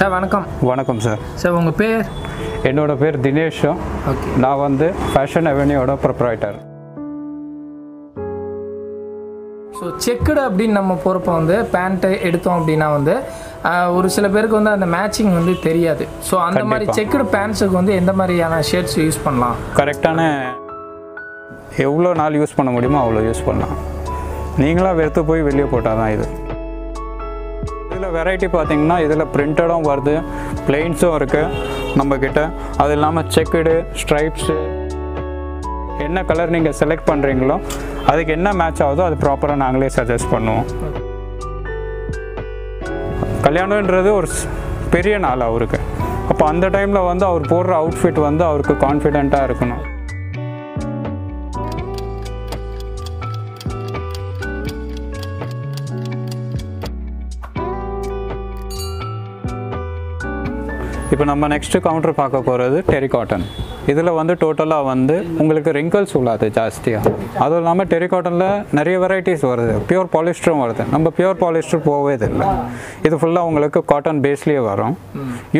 Sir வணக்கம். வணக்கம் sir. Sir உங்கள் பேர்? என்னோட பேர் தினேஷ். ஓகே. நான் வந்து ஃபேஷன் அவென்யூவோட ப்ரொப்ரைட்டர். ஸோ செக்குடு அப்படின்னு நம்ம போகிறப்ப வந்து பேண்ட்டு எடுத்தோம் அப்படின்னா வந்து ஒரு சில பேருக்கு வந்து அந்த மேட்சிங் வந்து தெரியாது. ஸோ அந்த மாதிரி செக்குடு பேண்ட்ஸுக்கு வந்து எந்த மாதிரியான ஷேட்ஸ் யூஸ் பண்ணலாம்? கரெக்டான எவ்வளோ நாள் யூஸ் பண்ண முடியுமோ அவ்வளோ யூஸ் பண்ணலாம். நீங்களாக வெறுத்து போய் வெளியே போட்டால் தான் இது. இதில் வெரைட்டி பார்த்திங்கன்னா இதில் பிரிண்டடும் வருது, பிளெயின்ஸும் இருக்குது நம்மக்கிட்ட. அது இல்லாமல் செக்குடு, ஸ்ட்ரைப்ஸு, என்ன கலர் நீங்கள் செலக்ட் பண்ணுறீங்களோ அதுக்கு என்ன மேட்ச் ஆகுதோ அது ப்ராப்பராக நாங்களே சஜஸ்ட் பண்ணுவோம். கல்யாணன்றது ஒரு பெரிய நாள் அவருக்கு. அப்போ அந்த டைமில் வந்து அவர் போடுற அவுட்ஃபிட் வந்து அவருக்கு கான்ஃபிடெண்ட்டாக இருக்கணும். இப்போ நம்ம நெக்ஸ்ட்டு கவுண்டர் பார்க்க போகிறது டெரிகாட்டன். இதில் வந்து டோட்டலாக வந்து உங்களுக்கு ரிங்கிள்ஸ் உள்ளாது ஜாஸ்தியாக. அதுவும் இல்லாமல் டெரிகாட்டனில் நிறைய வெரைட்டிஸ் வருது. பியூர் பாலிஸ்டரும் வருது. நம்ம பியூர் பாலிஸ்டர் போகவே இல்லை. இது ஃபுல்லாக உங்களுக்கு காட்டன் பேஸ்லேயே வரும்.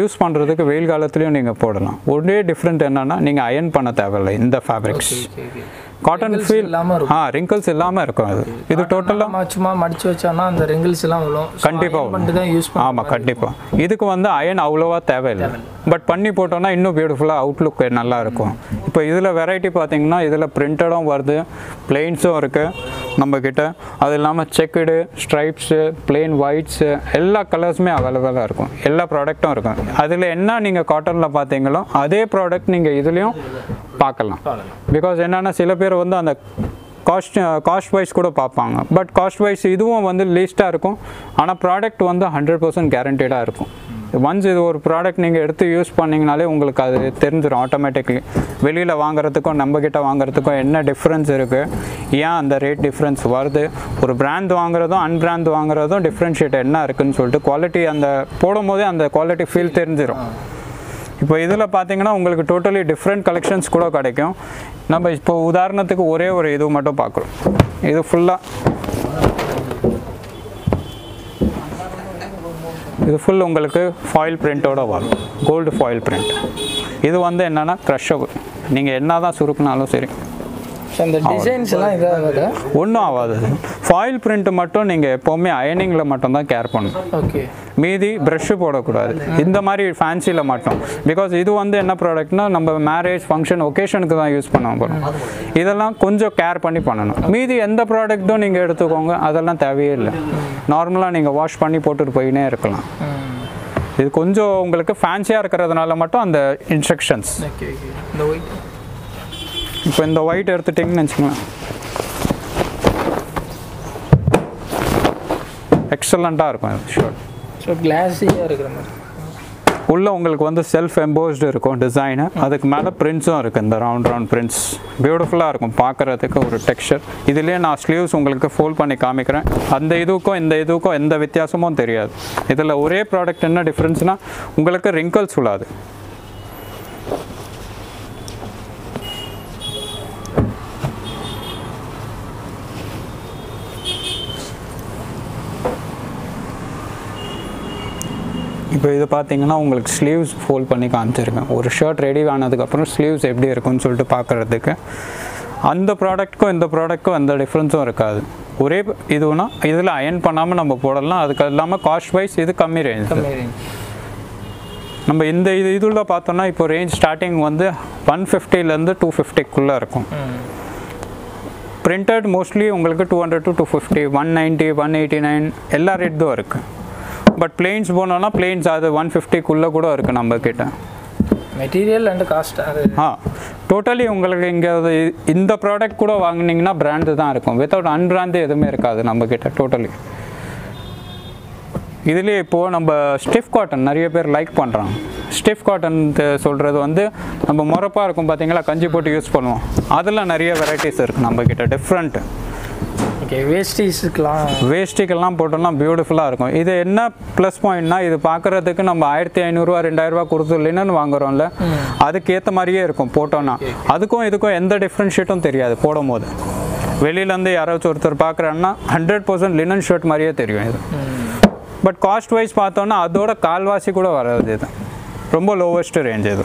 யூஸ் பண்ணுறதுக்கு வெயில் காலத்துலேயும் நீங்கள் போடலாம். ஒரே டிஃப்ரெண்ட் என்னென்னா நீங்கள் அயர்ன் பண்ண தேவையில்லை. இந்த ஃபேப்ரிக்ஸ் காட்டன் ஃபீல் இல்லாமல், ரிங்கிள்ஸ் இல்லாமல் இருக்கும். அது இது டோட்டலாக சும்மா மடிச்சு வச்சோம்னா அந்த ரிங்கிள்ஸ் எல்லாம் வரும். கண்டிப்பாக. ஆமாம், கண்டிப்பாக. இதுக்கு வந்து அயன் அவ்வளோவா தேவையில்லை. பட் பண்ணி போட்டோம்னா இன்னும் பியூட்டிஃபுல்லாக அவுட்லுக் நல்லாயிருக்கும். இப்போ இதில் வெரைட்டி பார்த்திங்கன்னா இதில் பிரிண்டடும் வருது, பிளெயின்ஸும் இருக்குது நம்மக்கிட்ட. அது இல்லாமல் செக்குடு, ஸ்ட்ரைப்ஸு, பிளெயின் ஒயிட்ஸு, எல்லா கலர்ஸுமே அவைலபிளாக இருக்கும். எல்லா ப்ராடக்ட்டும் இருக்கும். அதில் என்ன நீங்கள் காட்டனில் பார்த்தீங்களோ அதே ப்ராடக்ட் நீங்கள் இதுலேயும் பார்க்கலாம். பிகாஸ் என்னென்னா சில பேர் வந்து அந்த காஸ்ட் வைஸ் கூட பார்ப்பாங்க. பட் காஸ்ட் வைஸ் இதுவும் வந்து லீஸ்ட்டாக இருக்கும். ஆனால் ப்ராடக்ட் வந்து 100% கேரண்டீடாக இருக்கும். ஒன்ஸ் இது ஒரு ப்ராடக்ட் நீங்கள் எடுத்து யூஸ் பண்ணிங்கனாலே உங்களுக்கு அது தெரிஞ்சிடும் ஆட்டோமேட்டிக்லி. வெளியில் வாங்குறதுக்கும் நம்மக்கிட்ட வாங்குறதுக்கும் என்ன டிஃப்ரென்ஸ் இருக்குது, ஏன் அந்த ரேட் டிஃப்ரென்ஸ் வருது, ஒரு பிராண்ட் வாங்குறதும் அன்பிராண்ட் வாங்குறதும் டிஃப்ரென்ஷியேட் என்ன இருக்குதுன்னு சொல்லிட்டு குவாலிட்டி அந்த போடும் போதே அந்த குவாலிட்டி ஃபீல் தெரிஞ்சிடும். இப்போ இதில் பார்த்தீங்கன்னா உங்களுக்கு டோட்டலி டிஃப்ரெண்ட் கலெக்ஷன்ஸ் கூட கிடைக்கும். நம்ம இப்போ உதாரணத்துக்கு ஒரே ஒரு இது மட்டும் பார்க்குறோம். இது ஃபுல்லாக இது ஃபுல் உங்களுக்கு ஃபாயில் பிரிண்ட்டோட வரும். Gold foil print. இது வந்து என்னென்னா க்ரஷபிள். நீங்கள் என்ன தான் சுருக்குனாலும் சரி ஒன்றும் ஆகாது. ஃபாயில் பிரிண்ட் மட்டும் நீங்கள் எப்போவுமே அயனிங்கில் மட்டும்தான் கேர் பண்ணணும். ஓகே. மீதி ப்ரெஷ்ஷு போடக்கூடாது இந்த மாதிரி ஃபேன்சியில் மட்டும். பிகாஸ் இது வந்து என்ன ப்ராடக்ட்னா நம்ம மேரேஜ் ஃபங்க்ஷன் ஒகேஷனுக்கு தான் யூஸ் பண்ண போகிறோம். இதெல்லாம் கொஞ்சம் கேர் பண்ணி பண்ணணும். மீதி எந்த ப்ராடக்ட்டும் நீங்கள் எடுத்துக்கோங்க, அதெல்லாம் தேவையே இல்லை. நார்மலாக நீங்கள் வாஷ் பண்ணி போட்டுட்டு போயினே இருக்கலாம். இது கொஞ்சம் உங்களுக்கு ஃபேன்சியாக இருக்கிறதுனால மட்டும் அந்த இன்ஸ்ட்ரக்ஷன்ஸ். இப்போ இந்த ஒயிட் எடுத்துட்டிங்கன்னு வச்சுக்கலாம், எக்ஸலண்ட்டாக இருக்கும். அது ஷர்ட் கிளாஸியாக இருக்கிற மாதிரி உள்ள உங்களுக்கு வந்து செல்ஃப் எம்போஸ்டு இருக்கும் டிசைனு. அதுக்கு மேலே பிரிண்ட்ஸும் இருக்குது. இந்த ரவுண்ட் ரவுண்ட் பிரிண்ட்ஸ் பியூட்டிஃபுல்லாக இருக்கும் பார்க்குறதுக்கு. ஒரு டெக்ஸ்சர். இதுலேயே நான் ஸ்லீவ்ஸ் உங்களுக்கு ஃபோல்ட் பண்ணி காமிக்கிறேன். அந்த இதுக்கும் இந்த இதுக்கும் எந்த வித்தியாசமும் தெரியாது. இதில் ஒரே ப்ராடக்ட் என்ன டிஃப்ரென்ஸ்னால் உங்களுக்கு ரிங்கிள்ஸ் உள்ளாது. இப்போ இது பார்த்தீங்கன்னா உங்களுக்கு ஸ்லீவ்ஸ் ஃபோல்ட் பண்ணி காமிச்சிருக்கேன். ஒரு ஷர்ட் ரெடி ஆனதுக்கப்புறம் ஸ்லீவ்ஸ் எப்படி இருக்குன்னு சொல்லிட்டு பார்க்குறதுக்கு. அந்த ப்ராடக்ட்டுக்கும் இந்த ப்ராடக்ட்க்கும் எந்த டிஃப்ரென்ஸும் இருக்காது. ஒரே இதுனா இதில் அயர்ன் பண்ணாமல் நம்ம போடலாம். அதுக்கு இல்லாமல் காஸ்ட் வைஸ் இது கம்மி ரேஞ்ச். நம்ம இந்த இது இதுள்ள பார்த்தோன்னா இப்போ ரேஞ்ச் ஸ்டார்டிங் வந்து 150 250 இருக்கும். பிரிண்டட் மோஸ்ட்லி உங்களுக்கு 200 to 250, 190, 189 எல்லா ரேட் தான் இருக்குது. பட் பிளெயின்ஸ் போனோன்னா பிளெயின்ஸ் அது 150 கூட இருக்குது நம்மக்கிட்ட. மெட்டீரியல் அண்ட் காஸ்ட் டோட்டலி உங்களுக்கு இங்கே இந்த ப்ராடக்ட் கூட வாங்கினீங்கன்னா பிராண்டு தான் இருக்கும். வித்தவுட் அன்பிராண்டு எதுவுமே இருக்காது நம்மக்கிட்ட டோட்டலி. இதுலேயே இப்போது நம்ம ஸ்டிஃப் காட்டன் நிறைய பேர் லைக் பண்ணுறாங்க. ஸ்டிஃப் காட்டன் சொல்கிறது வந்து நம்ம முறப்பாக இருக்கும் பார்த்தீங்களா, கஞ்சி போட்டு யூஸ் பண்ணுவோம். அதெல்லாம் நிறைய வெரைட்டிஸ் இருக்குது நம்மக்கிட்ட டிஃப்ரெண்ட்டு. வேஸ்டிக்கெல்லாம் போட்டோம்னா பியூட்டிஃபுல்லாக இருக்கும். இது என்ன ப்ளஸ் பாயிண்ட்னா இது பார்க்குறதுக்கு நம்ம 1500 2000 கொடுத்து இல்லைன்னு வாங்குகிறோம்ல, அதுக்கேற்ற மாதிரியே இருக்கும் போட்டோன்னா. அதுக்கும் இதுக்கும் எந்த டிஃப்ரென்ஷியேட்டும் தெரியாது. போடும் போது வெளியிலேருந்து யாராச்சும் ஒருத்தர் பார்க்குறாங்கன்னா 100% லினன் ஷர்ட் மாதிரியே தெரியும். இது But cost wise பார்த்தோம்னா அதோட கால்வாசி கூட வராது, இது ரொம்ப லோவெஸ்ட் ரேஞ்ச். இது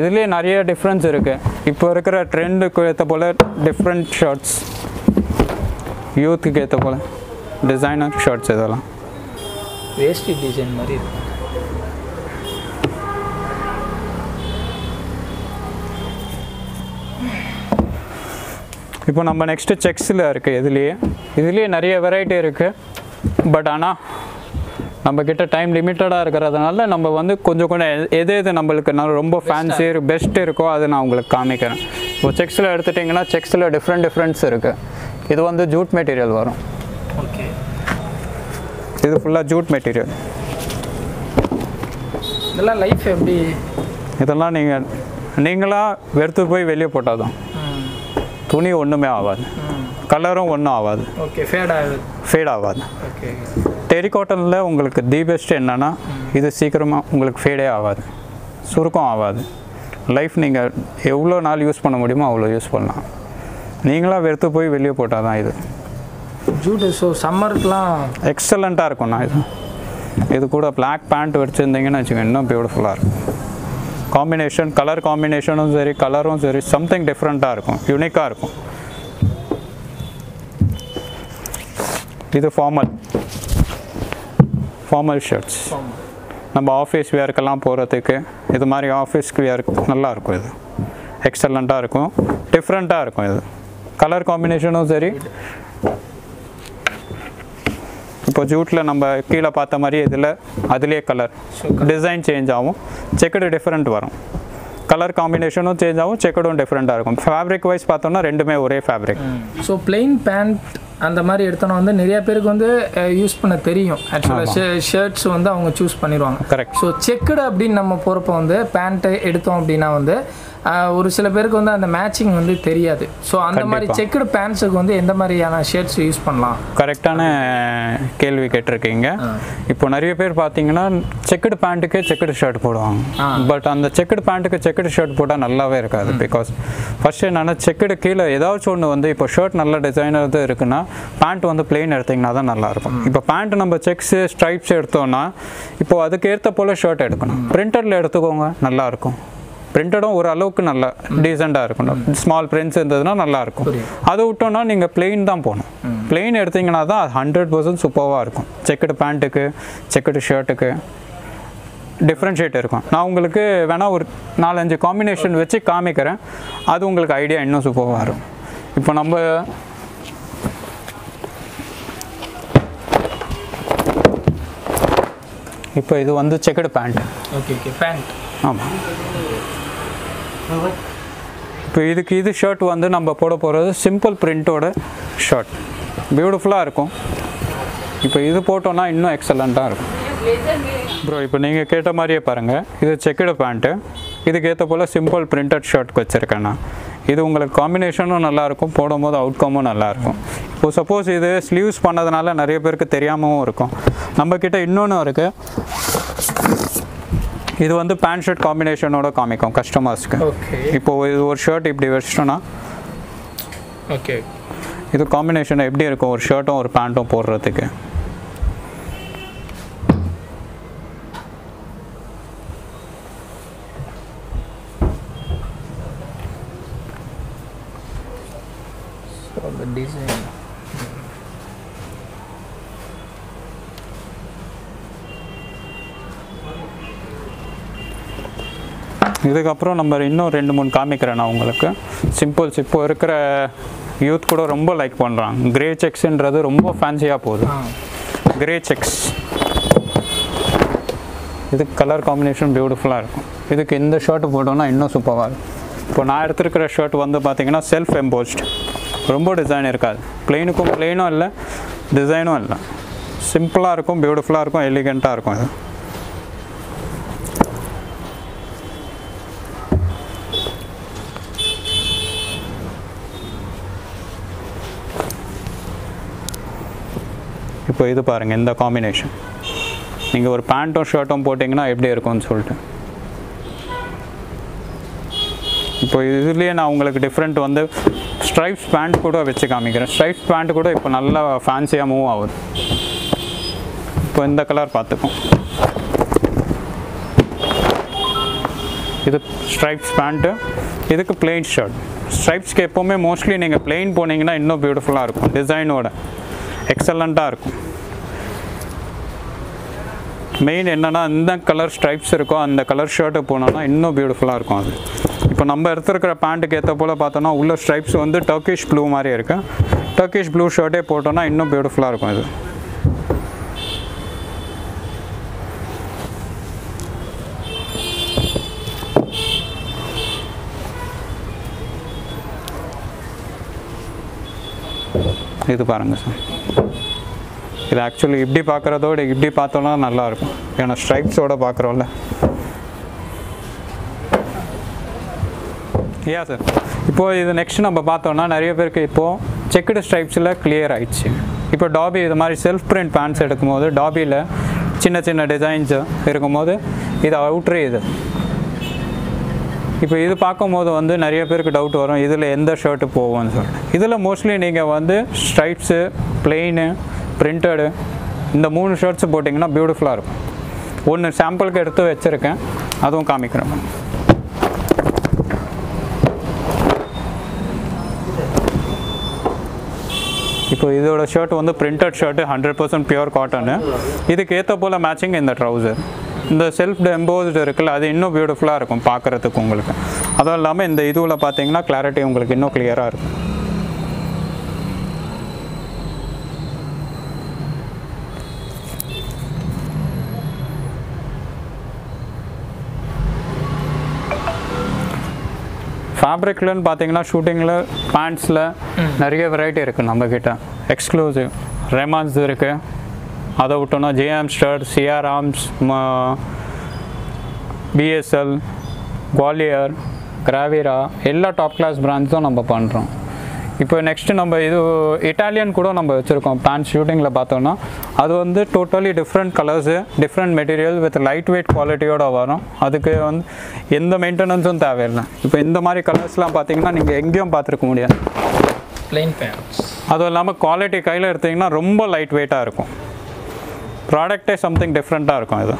இதுலயே நிறைய டிஃபரன்ஸ் இருக்கு. இப்போ இருக்கிற ட்ரெண்டுக்கு ஏத்த போல டிஃபரண்ட் ஷர்ட்ஸ், யூத்துக்கு ஏத்த போல டிசைனர் ஷர்ட்ஸ், இதெல்லாம் வேஸ்டி டிசைன் மாதிரி இருக்கு. இப்போ நம்ம நெக்ஸ்ட் செக்ஸில் இருக்குது. இதுலேயே நிறைய வெரைட்டி இருக்குது. பட் ஆனால் நம்மக்கிட்ட டைம் லிமிட்டடாக இருக்கிறதுனால நம்ம வந்து கொஞ்சம் கொஞ்சம் எது எது நம்மளுக்கு நான் ரொம்ப ஃபேன்சி பெஸ்ட் இருக்கோ அதை நான் உங்களுக்கு காமிக்கிறேன். இப்போ செக்ஸில் எடுத்துட்டிங்கன்னா செக்ஸில் டிஃப்ரெண்ட்ஸ் இருக்குது. இது வந்து ஜூட் மெட்டீரியல் வரும். ஓகே, இது ஃபுல்லாக ஜூட் மெட்டீரியல். இதெல்லாம் லைஃப் எப்படி? இதெல்லாம் நீங்களாக வெறுத்து போய் வெளியே போட்டால் தான். துணி ஒன்றுமே ஆகாது, கலரும் ஒன்றும் ஆகாது. ஓகே, ஃபேட் ஆகாது. ஓகே, டெரிகாட்டனில் உங்களுக்கு தி பெஸ்ட் என்னென்னா இது சீக்கிரமாக உங்களுக்கு ஃபேடே ஆகாது, சுருக்கம் ஆகாது. லைஃப் நீங்கள் எவ்வளோ நாள் யூஸ் பண்ண முடியுமோ அவ்வளோ யூஸ் பண்ணலாம். நீங்களாக வெறுத்து போய் வெளியே போட்டால் தான் இது ஜூட். ஸோ சம்மருக்குலாம் எக்ஸலண்ட்டாக இருக்கும்ண்ணா இது. இது கூட பிளாக் பேண்ட் வச்சுருந்தீங்கன்னு வச்சுக்கோங்க, இன்னும் பியூட்டிஃபுல்லாக இருக்கும். காம்பினேஷன், கலர் காம்பினேஷனும் சரி, கலரும் சரி, சம்திங் டிஃப்ரெண்ட்டாக இருக்கும், யூனிக்காக இருக்கும். இது ஃபார்மல் ஷர்ட்ஸ், நம்ம ஆஃபீஸ் வியர்க்கெல்லாம் போகிறதுக்கு இது மாதிரி ஆஃபீஸ்க்கு வியர்க்கு நல்லாயிருக்கும். இது எக்ஸலண்ட்டாக இருக்கும், டிஃப்ரெண்ட்டாக இருக்கும். இது கலர் காம்பினேஷனும் சரி, இப்போ ஜூட்டில் நம்ம கீழே பார்த்த மாதிரி இதில் அதுலேயே கலர் டிசைன் சேஞ்ச் ஆகும், செக்கடு டிஃப்ரெண்ட் வரும். கலர் காம்பினேஷனும் சேஞ்ச் ஆகும், செக்கடும் டிஃப்ரெண்ட்டாக இருக்கும். ஃபேப்ரிக் வைஸ் பார்த்தோம்னா ரெண்டுமே ஒரே ஃபேப்ரிக். ஸோ பிளெயின் பேண்ட் அந்த மாதிரி எடுத்தோன்னா வந்து நிறைய பேருக்கு வந்து யூஸ் பண்ண தெரியும். ஆக்சுவலாக ஷர்ட்ஸ் வந்து அவங்க சூஸ் பண்ணிடுவாங்க. கரெக்ட். ஸோ செக்கடு அப்படின்னு நம்ம போகிறப்ப வந்து பேண்ட்டு எடுத்தோம் அப்படின்னா வந்து ஒரு சில பேருக்கு வந்து அந்த மேட்சிங் வந்து தெரியாது. ஸோ அந்த மாதிரி செக்குடு பேண்ட்ஸுக்கு வந்து எந்த மாதிரியான ஷர்ட்ஸ் யூஸ் பண்ணலாம்? கரெக்டான கேள்வி கேட்டிருக்கீங்க. இப்போ நிறைய பேர் பார்த்தீங்கன்னா செக்குடு பேண்ட்டுக்கு செக்குடு ஷர்ட் போடுவாங்க. பட் அந்த செக்குடு பேண்ட்டுக்கு செக்குடு ஷர்ட் போட்டால் நல்லாவே இருக்காது. பிகாஸ் ஃபர்ஸ்ட் என்னென்னா செக்குடு கீழே ஏதாச்சும் ஒன்று வந்து இப்போ ஷர்ட் நல்ல டிசைனர் தான் இருக்குன்னா பேண்ட் வந்து பிளெயின் எடுத்திங்கன்னா தான் நல்லாயிருக்கும். இப்போ பேண்ட் நம்ம செக்ஸு ஸ்ட்ரைப்ஸ் எடுத்தோம்னா இப்போது அதுக்கேற்ற போல் ஷர்ட் எடுக்கணும். பிரிண்டரில் எடுத்துக்கோங்க, நல்லாயிருக்கும். பிரிண்டடும் ஓரளவுக்கு நல்லா டீசெண்டாக இருக்கணும். ஸ்மால் பிரிண்ட்ஸ் இருந்ததுன்னா நல்லாயிருக்கும். அதை விட்டோன்னா நீங்கள் பிளெயின் தான் போகணும். பிளெயின் எடுத்திங்கன்னா தான் அது 100% சூப்பராக இருக்கும். செக்குடு பேண்ட்டுக்கு செக்குடு ஷர்ட்டுக்கு டிஃப்ரென்ஷியேட் இருக்கும். நான் உங்களுக்கு வேணால் ஒரு 4-5 காம்பினேஷன் வச்சு காமிக்கிறேன், அது உங்களுக்கு ஐடியா இன்னும் சூப்பராக இருக்கும். இப்போ நம்ம இது வந்து checked pant. Okay okay, pant. ஆமாம், இப்போ இதுக்கு இது ஷர்ட் வந்து நம்ம போட போகிறது சிம்பிள் பிரிண்டோட ஷர்ட், பியூட்டிஃபுல்லாக இருக்கும். இப்போ இது போட்டோன்னா இன்னும் எக்ஸலண்ட்டாக இருக்கும் ப்ரோ. இப்போ நீங்கள் கேட்ட மாதிரியே பாருங்கள், இது செக்குடு பேண்ட்டு, இதுக்கேற்ற போல் சிம்பிள் பிரிண்டட் ஷர்ட்க்கு வச்சுருக்கேண்ணா. இது உங்களுக்கு காம்பினேஷனும் நல்லாயிருக்கும், போடும் போது அவுட்கமும் நல்லாயிருக்கும். இப்போது சப்போஸ் இது ஸ்லீவ்ஸ் பண்ணதுனால நிறைய பேருக்கு தெரியாமவும் இருக்கும். நம்மக்கிட்ட இன்னொன்று இருக்குது. இது வந்து பேண்ட் ஷர்ட் காம்பினேஷனோட காமிக்கும் கஸ்டமர்ஸ்க்கு. இப்போது இது ஒரு ஷர்ட் இப்படி வச்சிட்டோன்னா, ஓகே, இது காம்பினேஷன் எப்படி இருக்கும் ஒரு ஷர்ட்டும் ஒரு பேண்ட்டும் போடுறதுக்கு. இதுக்கப்புறம் நம்ம இன்னும் 2-3 காமிக்கிறேன் நான் உங்களுக்கு. சிம்பிள்ஸ் இப்போ இருக்கிற யூத் கூட ரொம்ப லைக் பண்ணுறாங்க. கிரே செக்ஸ்ன்றது ரொம்ப ஃபேன்சியாக போகுது. கிரே செக்ஸ், இது கலர் காம்பினேஷன் பியூட்டிஃபுல்லாக இருக்கும். இதுக்கு இந்த ஷர்ட் போட்டோன்னா இன்னும் சூப்பராக இருக்கும். இப்போ நான் எடுத்துருக்கிற ஷர்ட் வந்து பார்த்திங்கன்னா செல்ஃப் எம்போஸ்ட், ரொம்ப டிசைன் இருக்காது. பிளெயினும் இல்லை, டிசைனும் இல்லை, சிம்பிளாக இருக்கும், பியூட்டிஃபுல்லாக இருக்கும், எலிகண்ட்டாக இருக்கும். இது இப்போ இது பாருங்கள், இந்த காம்பினேஷன் நீங்கள் ஒரு பேண்ட்டும் ஷர்ட்டும் போட்டிங்கன்னா எப்படி இருக்கும்னு சொல்லிட்டு. இப்போ இதுலேயே நான் உங்களுக்கு டிஃப்ரெண்ட் வந்து ஸ்ட்ரைப்ஸ் பேண்ட் கூட வச்சு காமிக்கிறேன். ஸ்ட்ரைப்ஸ் பேண்ட் கூட இப்போ நல்லா ஃபேன்சியாக மூவ் ஆகுது. இப்போ இந்த கலர் பார்த்துக்கும். இது ஸ்ட்ரைப்ஸ் பேண்ட்டு, இதுக்கு பிளெயின் ஷர்ட். ஸ்ட்ரைப்ஸ்க்கு எப்போவுமே மோஸ்ட்லி நீங்கள் பிளெயின் போனீங்கன்னா இன்னும் பியூட்டிஃபுல்லாக இருக்கும், டிசைனோட எக்ஸலண்ட்டாக இருக்கும். மெயின் என்னென்னா இந்த கலர் ஸ்ட்ரைப்ஸ் இருக்கோ அந்த கலர் ஷர்ட்டு போனோன்னா இன்னும் பியூட்டிஃபுல்லாக இருக்கும். அது இப்போ நம்ம எடுத்துருக்கிற பேண்ட்டுக்கு ஏற்ற போல் பார்த்தோன்னா உள்ள ஸ்ட்ரைப்ஸ் வந்து டர்க்கிஷ் ப்ளூ மாதிரி இருக்குது. டர்க்கிஷ் ப்ளூ ஷர்ட்டே போட்டோன்னா இன்னும் பியூட்டிஃபுல்லாக இருக்கும். இது இது பாருங்கள் சார், இது ஆக்சுவலி இப்படி பார்க்குறதோட இப்படி பார்த்தோன்னா நல்லாயிருக்கும். ஏன்னா ஸ்ட்ரைப்ஸோடு பார்க்குறோம்ல. ஏன் சார் இப்போது இது நெக்ஸ்ட் நம்ம பார்த்தோன்னா நிறைய பேருக்கு இப்போது செக்குடு ஸ்ட்ரைப்ஸில் கிளியர் ஆகிடுச்சு. இப்போ டாபி இது மாதிரி செல்ஃப் பிரிண்ட் பேண்ட்ஸ் எடுக்கும்போது டாபியில் சின்ன சின்ன டிசைன்ஸ் இருக்கும்போது இது அவுட்ரு. இது இப்போ இது பார்க்கும்போது வந்து நிறைய பேருக்கு டவுட் வரும், இதில் எந்த ஷர்ட்டு போவோம்னு சொல்லிட்டு. இதில் மோஸ்ட்லி நீங்கள் வந்து ஸ்ட்ரைப்ஸு, பிளெயினு, பிரிண்டடு இந்த மூணு ஷர்ட்ஸு போட்டிங்கன்னா பியூட்டிஃபுல்லாக இருக்கும். ஒன்று சாம்பிளுக்கு எடுத்து வச்சுருக்கேன், அதுவும் காமிக்கிறேன். இப்போ இதோட ஷர்ட் வந்து பிரிண்டட் ஷர்ட்டு, 100% பியூர் காட்டனு. இதுக்கு ஏற்ற போல் மேட்சிங் இந்த ட்ரௌசர். இந்த செல்ஃப் எம்போஸ்டு இருக்குல்ல, அது இன்னும் பியூட்டிஃபுல்லாக இருக்கும் பார்க்குறதுக்கு உங்களுக்கு. அதுவும் இல்லாமல் இந்த இதுவில் பார்த்தீங்கன்னா கிளாரிட்டி உங்களுக்கு இன்னும் கிளியராக இருக்கும். ஃபேப்ரிக்லன்னு பார்த்தீங்கன்னா ஷூட்டிங்கில் பேண்ட்ஸில் நிறைய வெரைட்டி இருக்குது நம்மக்கிட்ட. எக்ஸ்க்ளூசிவ் ரெமான்ஸ் இருக்குது. அதை விட்டோம்னா ஜே ஆம்ஸ்டர், சிஆர் ஆர்ம்ஸ், BSL, குவாலியர், கிராவிரா எல்லா டாப் கிளாஸ் பிராண்ட்ஸ் தான் நம்ம பண்ணுறோம். இப்போ நெக்ஸ்ட்டு நம்ம இது இட்டாலியன் கூட நம்ம வச்சுருக்கோம். பேண்ட் ஷூட்டிங்கில் பார்த்தோன்னா அது வந்து totally different colours, different material with light weight குவாலிட்டியோடு வரும். அதுக்கு வந்து எந்த மெயின்டெனன்ஸும் தேவையில்லை. இப்போ இந்த மாதிரி கலர்ஸ்லாம் பார்த்தீங்கன்னா நீங்கள் எங்கேயும் பார்த்துருக்க முடியாது. பிளைன் பேண்ட்ஸ் அதுவும் இல்லாமல் குவாலிட்டி கையில் எடுத்திங்கன்னா ரொம்ப லைட் வெயிட்டாக இருக்கும். ப்ராடக்டே சம்திங் டிஃப்ரெண்ட்டாக இருக்கும். இது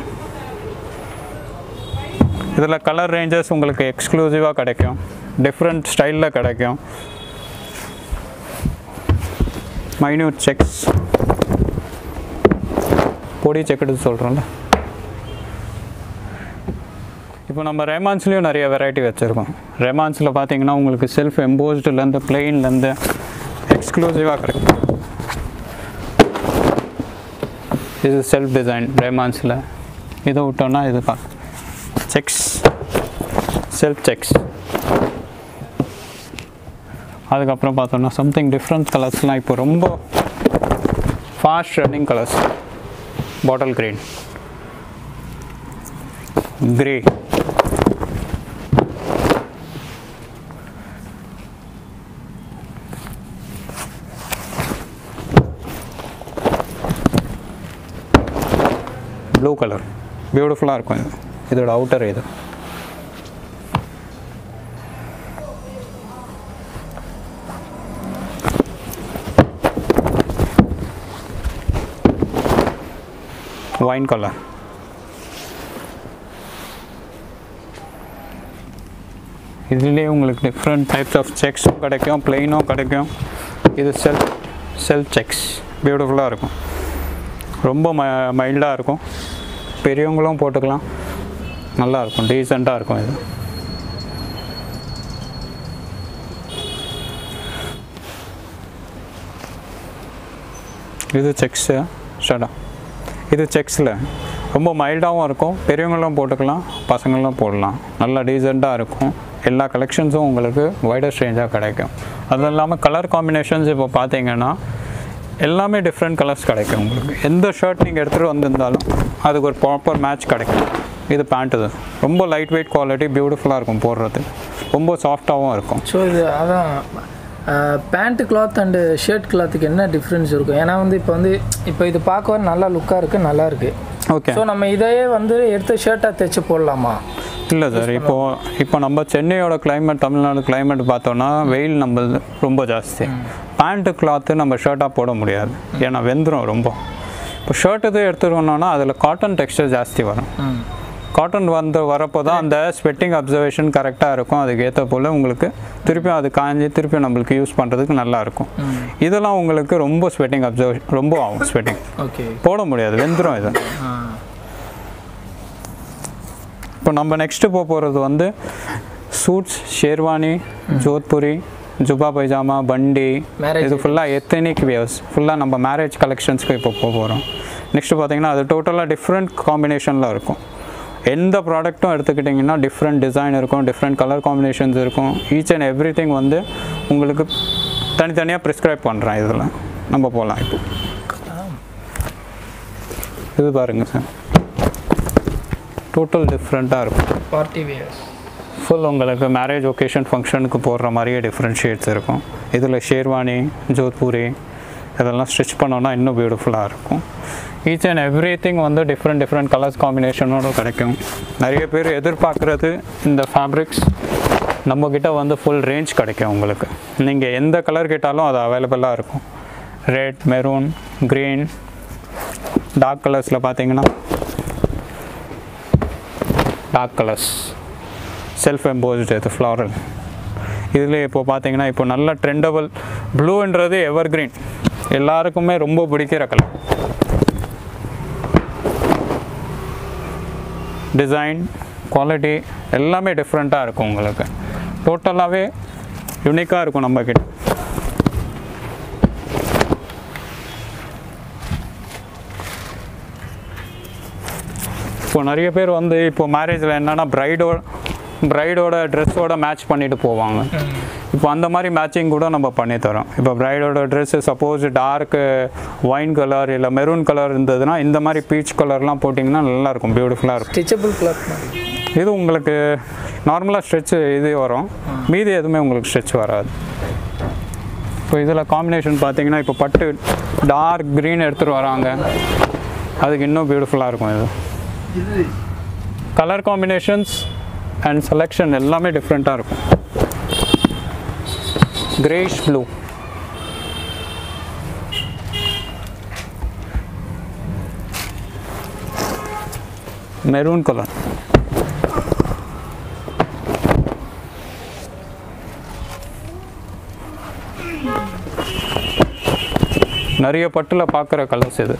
இதில் கலர் ரேஞ்சஸ் உங்களுக்கு எக்ஸ்க்ளூசிவாக கிடைக்கும், டிஃப்ரெண்ட் ஸ்டைலில் கிடைக்கும். மைன்யூட் செக்ஸ், பொடி செக்குன்னு சொல்கிறோம்ல. இப்போ நம்ம ரெமான்ஸ்லேயும் நிறைய வெரைட்டி வச்சுருக்கோம். ரெமான்ஸில் பார்த்தீங்கன்னா உங்களுக்கு செல்ஃப் எம்போஸ்டுலேருந்து பிளெயின்லேருந்து எக்ஸ்க்ளூசிவாக கிடைக்கும். இது செல்ஃப் டிசைன் ரேமான்ஸில். இதை விட்டோன்னா இது செக்ஸ், செல்ஃப் செக்ஸ். அதுக்கப்புறம் பார்த்தோம்னா சம்திங் டிஃப்ரெண்ட் கலர்ஸ்லாம் இப்போ ரொம்ப fast running colours. Bottle green, grey, blue colour பியூட்டிஃபுல்லாக இருக்கும். இது இதோட அவுட்டர். இது ஒயின் கலர். இதுலேயே உங்களுக்கு டிஃப்ரெண்ட் டைப்ஸ் ஆஃப் செக்ஸும் கிடைக்கும், பிளெயினும் கிடைக்கும். இது செல்ஃப் செக்ஸ் பியூட்டிஃபுல்லாக இருக்கும், ரொம்ப மைல்டாக இருக்கும். பெரியவங்களும் போட்டுக்கலாம், நல்லாயிருக்கும், டீசெண்டாக இருக்கும். இது இது செக்ஸு ஷடா. இது செக்ஸில் ரொம்ப மைல்டாகவும் இருக்கும், பெரியவங்களும் போட்டுக்கலாம், பசங்களும் போடலாம், நல்லா டீசெண்டாக இருக்கும். எல்லா கலெக்ஷன்ஸும் உங்களுக்கு வைடஸ்ட் ரேஞ்சாக கிடைக்கும். அதுவும் இல்லாமல் கலர் காம்பினேஷன்ஸ் இப்போ பார்த்தீங்கன்னா எல்லாமே டிஃப்ரெண்ட் கலர்ஸ் கிடைக்கும் உங்களுக்கு. எந்த ஷர்ட் நீங்கள் எடுத்துகிட்டு வந்திருந்தாலும் அதுக்கு ஒரு ப்ராப்பர் மேட்ச் கிடைக்கும். இது பேண்ட்டு தான் ரொம்ப லைட் வெயிட் குவாலிட்டி, பியூட்டிஃபுல்லாக இருக்கும் போடுறது, ரொம்ப சாஃப்டாகவும் இருக்கும். ஸோ இது அதான் பேண்ட்டு கிளாத் அண்டு ஷர்ட் கிளாத்துக்கு என்ன டிஃப்ரென்ஸ் இருக்கும்? ஏன்னா வந்து இப்போ இது பார்க்க நல்லா லுக்காக இருக்குது, நல்லா இருக்குது. ஓகே, ஸோ நம்ம இதையே வந்து எடுத்து ஷர்ட்டாக தைச்சி போடலாமா? இல்லை சார், இப்போ நம்ம சென்னையோட கிளைமேட், தமிழ்நாடு கிளைமேட் பார்த்தோன்னா வெயில் நம்ம ரொம்ப ஜாஸ்தி. பேண்ட்டு கிளாத்து நம்ம ஷர்ட்டாக போட முடியாது, ஏன்னா வெந்துடும் ரொம்ப. shirt is a cotton texture. Cotton is the sweating observation correct. You use this sweating observation. Okay. Next to suits, sherwani, jodhpuri, jubba pajama, bandi. Marriage. Full ethnic wears. Full marriage collections. Next to the total different combination. In the product, different design, different color combinations, each and everything you prescribe. This is total different party wears. Full marriage occasion function different shades. This is sherwani, jodhpuri. Stitch panona beautiful. Each and everything on the different colors combination. In the fabrics, the full range color red, maroon, green, dark colors self-embossed floral. This is trendable blue and evergreen. எல்லாருக்குமே ரொம்ப பிடிக்கிற colour design quality எல்லாமே டிஃபரண்டா இருக்கும் உங்களுக்கு டோட்டலாவே யூனிக்கா இருக்கும் நம்ம கிட்ட இப்போ நிறைய பேர் இப்போ மேரேஜ்ல என்னன்னா bride's dress oda match pannittu povanga ipo andha mari matching kuda namba panni tharom ipo bride's dress suppose dark wine color illa maroon color irundadna indha mari peach color la potingna nalla irukum beautiful stretchable cloth idu ungalku normal stretch idu varum meedhi edume ungalku stretch varadu ipo idla combination pathina ipo pattu dark green eduthu varanga adukku inno beautiful ah irukum idu color combinations and selection ellame different ah irukum grayish blue maroon color nariya pattula paakra colors idu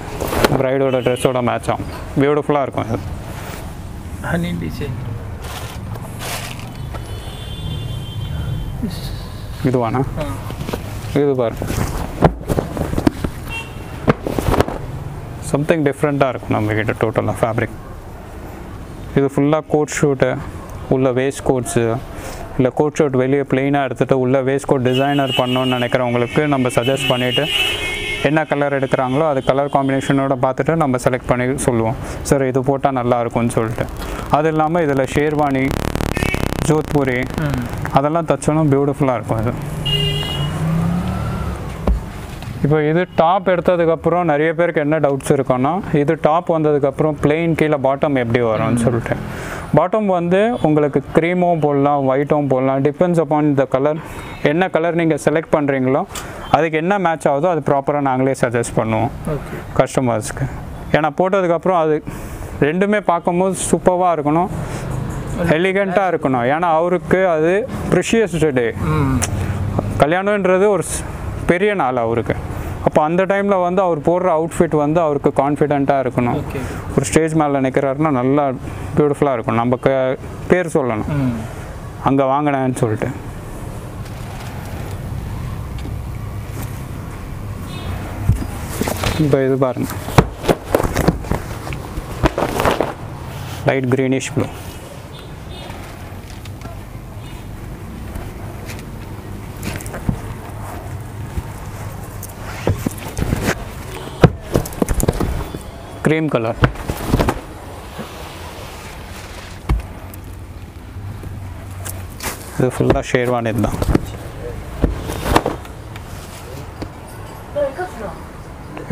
bride oda dress oda match aagum beautiful ah irukum idu honey design. This one, something different dark. Total fabric. This is full coat shoot, waist coats, coat shoot value plain waist coat designer. We suggest என்ன colour எடுக்கறாங்களோ அது colour combinationஓட பார்த்துட்டு நம்ம select பண்ணி சொல்லுவோம் sir இது போட்டா நல்லா இருக்கும்னு சொல்லிட்டு அதில்லாம இதல ஷேர்வானி ஜோத்பூரி அதெல்லாம் தச்சனும் பியூட்டிஃபுல்லா இருக்கும் இது இப்போ இது டாப் எடுத்ததுக்கு அப்புறம் நிறைய பேருக்கு என்ன டவுட்ஸ் இருக்கும்னா இது டாப் வந்ததுக்கு அப்புறம் ப்ளைன் கீழ பாட்டம் எப்படி வரும்னு சொல்லிட்டு பாட்டம் உங்களுக்கு கிரீமோ போடலாம் whiteம் போடலாம் டிபெண்ட்ஸ் அபான் தி கலர் என்ன கலர் நீங்க செலக்ட் பண்றீங்களோ அதுக்கு என்ன மேட்ச் ஆவுதோ அது ப்ராப்பரா நாங்களே சஜஸ்ட் பண்ணுவோம் கஸ்டமர்ஸ்க்கு ஏனா போட்டதுக்கு அப்புறம் அது ரெண்டுமே பாக்கும்போது சூப்பரா இருக்கணும் எலிகண்டா இருக்கணும் ஏனா அவருக்கு அது பிரஷியஸ் டே கல்யாணம்ன்றது ஒரு பெரிய நாள் அவருக்கு அப்ப அந்த டைம்ல அவர் போடுற அவுட்ஃபிட் அவருக்கு கான்ஃபிடன்ட்டா இருக்கணும் ஒரு ஸ்டேஜ் மேல நிக்கறாருன்னா நல்லா பியூட்டிஃபுல்லா இருக்கும் நம்ம பேர் சொல்லணும் அங்க வாங்கனான்னு சொல்லிட்டு by the barn. Light greenish blue. Cream color. The full sherwani idda.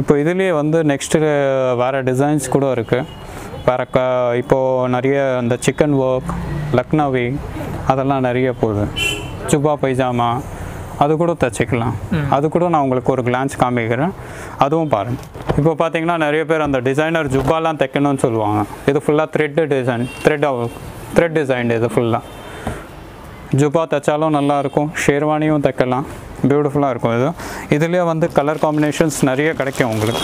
இப்போ இதுலயே நெக்ஸ்ட் வேற டிசைன்ஸ் கூட இருக்கு. பரக்க இப்போ நிறைய அந்த chicken work, லக்னவி அதெல்லாம் நிறைய போகுது. ஜுப்பா பைஜாமா அது கூட தச்சிக்கலாம். அது கூட நான் உங்களுக்கு ஒரு glance காமிக்கிறேன். அதுவும் பாருங்க. இப்போ பாத்தீங்கன்னா நிறைய பேர் அந்த டிசைனர் ஜுப்பாலாம் தைக்கணும்னு சொல்வாங்க. இது ஃபுல்லா thread design, thread design இது ஃபுல்லா. ஜுப்பா தச்சாலும் நல்லா இருக்கும். ஷேர்வானியும் தைக்கலாம். பியூட்டிஃபுல்லா இருக்கும் இது. இதுலயே வந்து கலர் காம்பினேஷன்ஸ் நிறைய கிடைக்கும் உங்களுக்கு.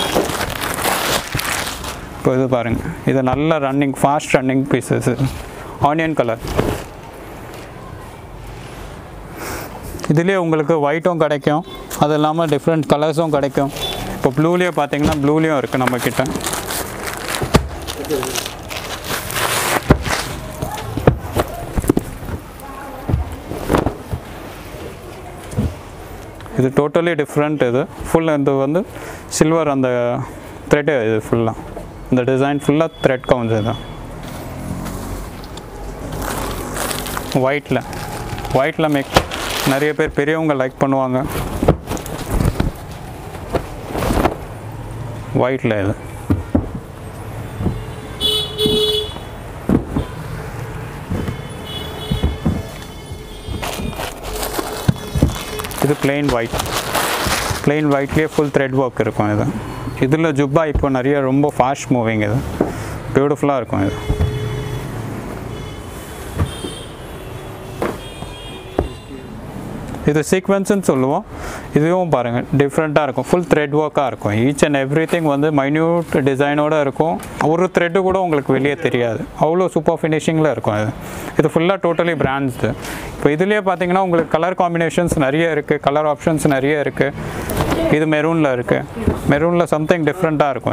இப்போ இது பாருங்க. இது நல்ல running fast running pieces. Onion colour. இதிலே உங்களுக்கு white-ம் கிடைக்கும் அதெல்லாம் different colors-ம் கிடைக்கும் இப்போ blue-ல பாத்தீங்கன்னா blue-லயும் இருக்கு நம்ம கிட்ட இது totally different இது full and வந்து silver அந்த thread இது full-ஆ இந்த design full-ஆ thread counts இது white-ல மேக் நிறைய பேர் பெரியவங்க லைக் பண்ணுவாங்க white-ல இது இது plain white-லயே full thread work இருக்கும் இது இதுல ஜுப்பா இப்போ நிறைய ரொம்ப fast moving இது beautiful-ஆ இருக்கும் இது This is sequence and solvo. This is different arco, full thread work arco. Each and everything one the minute design order arco. Our thread go down like very clear. All super finishing arco. This full totally brands. So this is why color combinations nariya arco, color options nariya arco. This maroon la arco. Maroon la something different arco.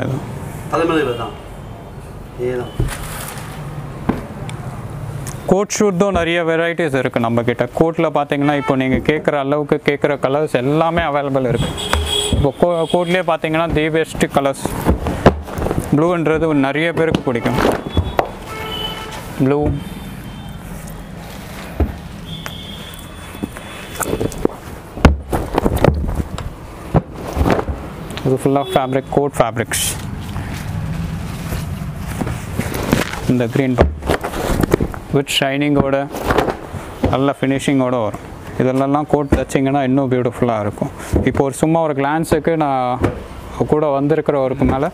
Coat shoot though nariya varieties irukku namma kitta coat la pathina ipo neenga kekra allavukku kekra colors ellame available irukku ipo coat la pathina the best colors blue endradhu nariya perukku pidikum blue idu full of fabric coat fabrics in the green top With shining order, all finishing order. This coat touching is so beautiful. Now, just a glance, I am going to shoot the colors.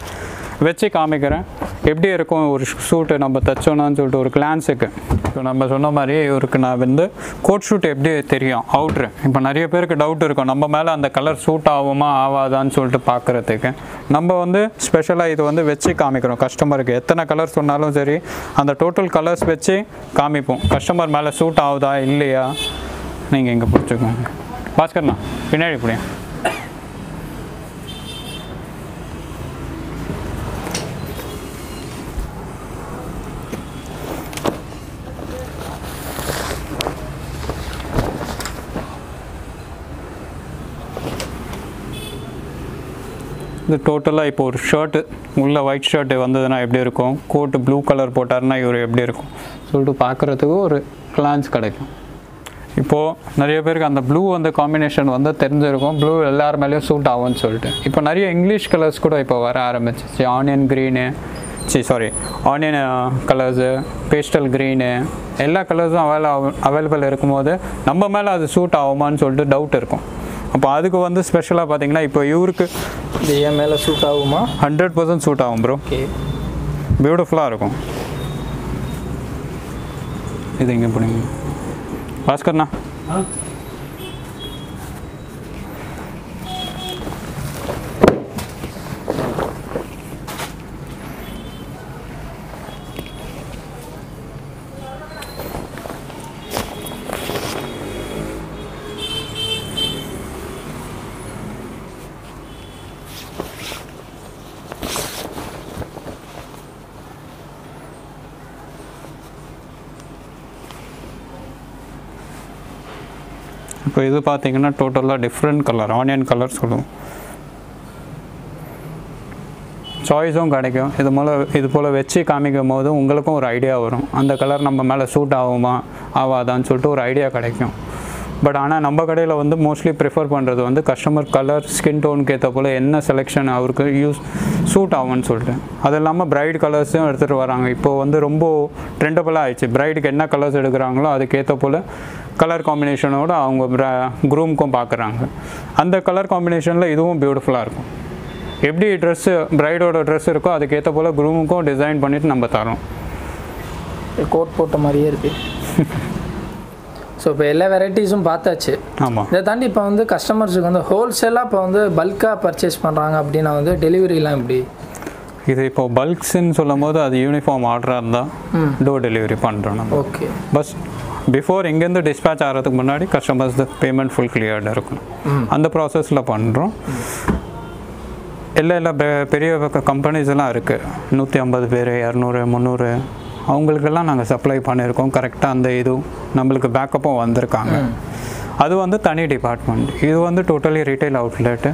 The total I pour shirt, mulla white shirt vandadana eppadi irukum coat blue color potarna iru eppadi irukum sollu paakradhukku oru glance kadaikum ipo nariya perku and blue and combination vanda therinjirukum blue ellar meley suit avum solittu ipo nariya english colors kuda ipo vara aarambichu onion green onion colors pastel green ella colors available irukumbodhu namma mela adu suit avuma nu solittu doubt irukum அப்ப அதுக்கு வந்து ஸ்பெஷலா பாத்தீங்கன்னா இப்போ இவருக்கு இந்த மேல suit ஆகுமா 100% சூட் ஆகும் bro ஓகே பியூட்டிஃபுல்லா இருக்கும் இது எங்க போறீங்க boss Karna So, this is totally different color, onion colors. Choice is very good. This is an idea. And the color is suit. That is an idea. But ana namba kadaiyila vandu mostly prefer pandrathu vandu customer color skin tone ketta pole enna selection avarku use suit avanu solren adellama bright colors um eduthu varanga ipo vandu rombo trendable aichu bright ku enna colors edukrangalo adu ketta pole color combination oda avanga groom ku paakranga and color combination la idhuvum beautiful ah irukum eppadi dress bride oda dress irukko adu ketta pole groom ku design pannittu namba tharom coat potta mariye irukku. So, we have varieties. We have the customers wholesale bulk purchase delivery. This is bulk sin uniform order do delivery. Okay. But before the dispatch, the customers the payment full cleared. And the process companies we supply நம்மளுக்கு பேக்கப்பும் வந்திருக்காங்க அது வந்து தனி department இது வந்து totally retail outlet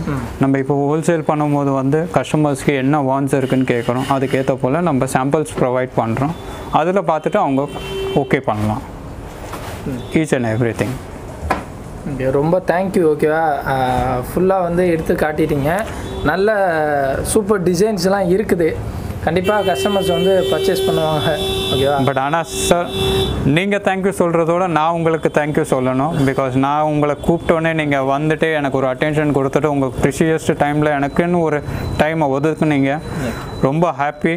நம்ம இப்போ wholesale பண்ணும்போது வந்து கஸ்டமர்ஸ் க்கு என்ன வான்ஸ் இருக்குன்னு கேக்குறோம் அதுக்கு ஏத்த போல நம்ம சாம்பிள்ஸ் ப்ரொவைட் பண்றோம் அதுல பார்த்துட்டு அவங்க ஓகே பண்ணலாம் ஈச் அண்ட் எவ்ரிதிங் ரொம்ப थैंक यू ஓகேவா ஃபுல்லா வந்து எடுத்து காட்டிட்டீங்க நல்ல சூப்பர் டிசைன்ஸ் எல்லாம் இருக்குது கண்டிப்பா கஸ்டமர்ஸ் வந்து பர்சேஸ் பண்ணுவாங்க ஓகேவா பட் ஆனா சார் நீங்க थैंक यू சொல்றதோட நான் உங்களுக்கு थैंक यू சொல்லணும் because நான் உங்களை கூப்டேனே நீங்க வந்துட்டு எனக்கு ஒரு அட்டென்ஷன் கொடுத்துட்டு உங்க precious timeல எனக்குன்னு ஒரு டைம் ஒதுக்குனீங்க ரொம்ப ஹாப்பி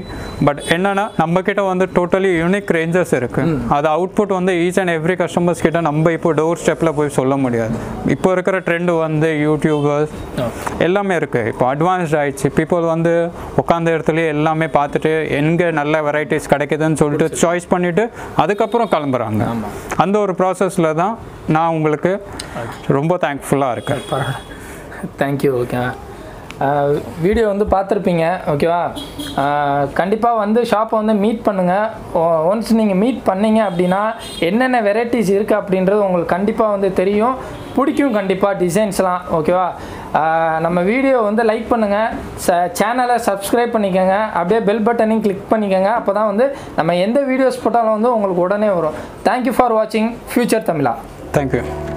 பட் என்னன்னா நம்ம கிட்ட வந்து டோட்டலி யூனிக் ரேஞ்சஸ் இருக்கு அது அவுட்புட் வந்து ஈச் அண்ட் எவ்ரி கஸ்டமர்ஸ் கிட்ட நம்ம இப்போ டோர் ஸ்டெப்ல போய் சொல்ல முடியாது இப்போ இருக்கிற ட்ரெண்ட் வந்து யூடியூபர்ஸ் எல்லாமே இருக்கு இப்போ அட்வான்ஸ்ட் ஆயிச்சு people வந்து உட்கார்ந்த இடத்துலயே எல்லாமே பாத்துட்டு எங்க நல்ல வெரைட்டிஸ் கிடைக்குதுன்னு சொல்லிட்டு சாய்ஸ் பண்ணிட்டு அதுக்கு அப்புறம் கிளம்பறாங்க அந்த ஒரு processல தான் நான் உங்களுக்கு ரொம்ப thankful-ஆ இருக்கேன் thank you okay வீடியோ வந்து பாத்திருப்பீங்க ஓகேவா கண்டிப்பா வந்து ஷாப் வந்து மீட் பண்ணுங்க once நீங்க மீட் பண்ணீங்க அப்படினா என்னென்ன வெரைட்டிஸ் இருக்கு அப்படின்றது உங்களுக்கு கண்டிப்பா வந்து தெரியும் பிடிக்கும் கண்டிப்பா டிசைன்ஸ்லாம் ஓகேவா நம்ம வீடியோ வந்து லைக் பண்ணுங்க சேனலை சப்ஸ்கிரைப் பண்ணிக்கங்க அப்படியே பெல் பட்டனையும் கிளிக் பண்ணிக்கங்க அப்பதான் வந்து நம்ம எந்த வீடியோஸ் போட்டாலும் வந்து உங்களுக்கு உடனே வரும் thank you for watching future tamila thank you